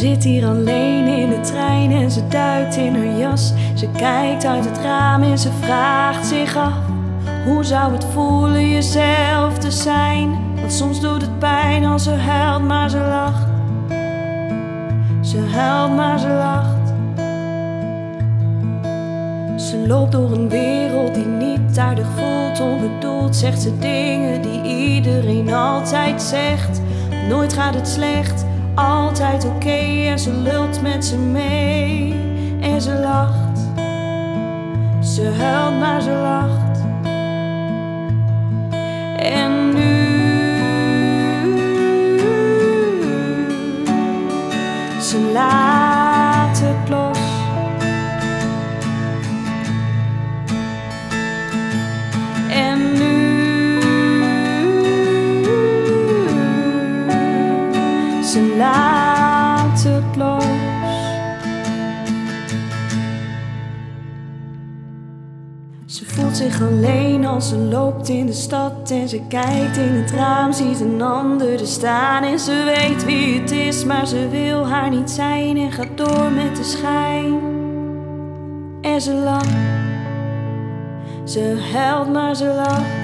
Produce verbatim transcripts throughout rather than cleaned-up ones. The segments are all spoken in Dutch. zit hier alleen in de trein en ze duikt in haar jas. Ze kijkt uit het raam en ze vraagt zich af: hoe zou het voelen jezelf te zijn? Want soms doet het pijn als ze huilt, maar ze lacht. Ze huilt, maar ze lacht. Ze loopt door een wereld die niet aardig voelt, onbedoeld zegt ze dingen die iedereen altijd zegt. Nooit gaat het slecht, altijd oké, okay. En ze lult met ze mee en ze lacht. Ze huilt, maar ze lacht. En nu ze laat het los. En nu ze laat het los. Ze voelt zich alleen als ze loopt in de stad en ze kijkt in het raam, ziet een ander er staan en ze weet wie het is, maar ze wil haar niet zijn en gaat door met de schijn. En ze lacht, ze huilt, maar ze lacht.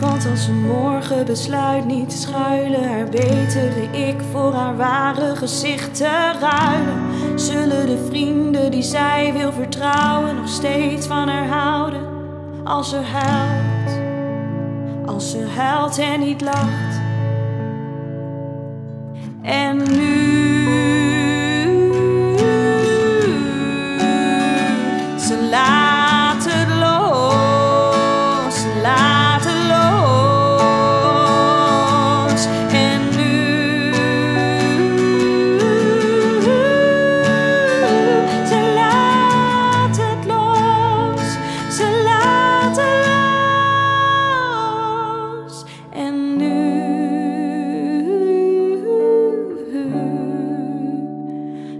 Want als ze morgen besluit niet te schuilen, haar betere ik voor haar ware gezicht te ruilen, zullen de vrienden die zij wil vertrouwen nog steeds van haar houden. Als ze huilt, als ze huilt en niet lacht. En nu ze laat.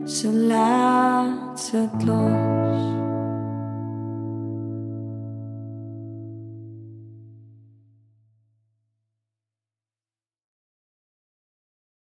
Ze laat het los.